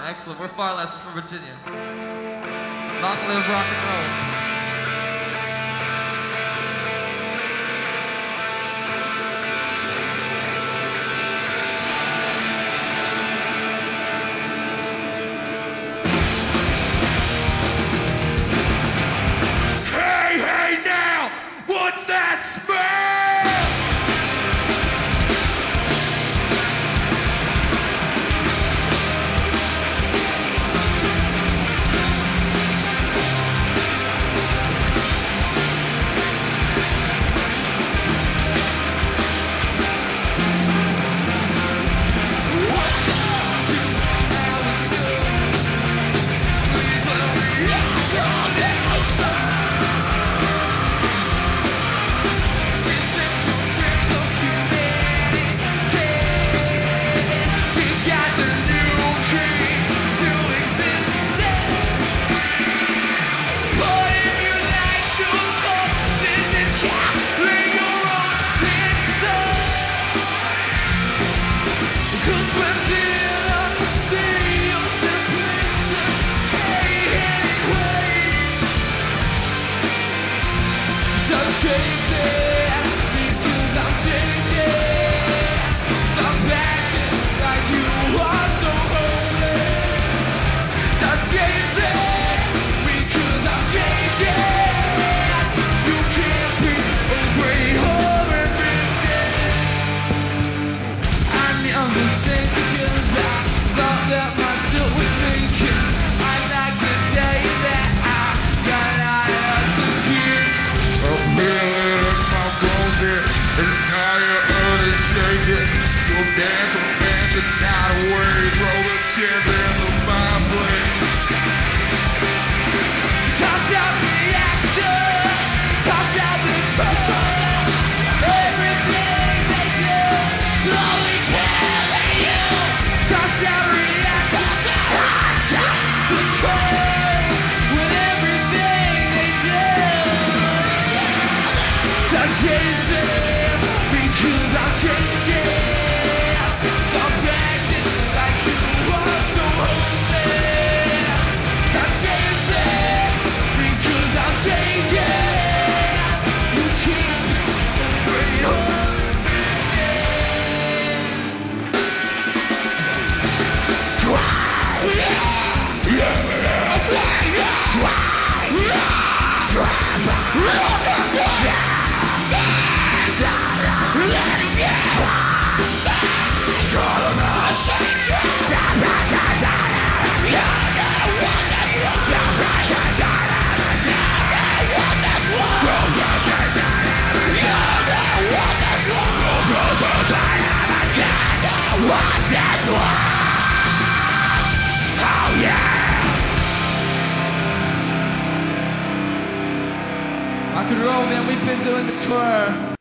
Excellent. We're Far Less. We're from Virginia. Long live rock and roll. Dance and dance and out of words. Roll the chair in the fireplace. Toss out the action, toss out the truth. Everything they do slowly killing you. Toss out reaction, toss out betray. With everything they do, I'm chasing because I'm changing. Oh yeah! Rock and roll, man, we've been doing this for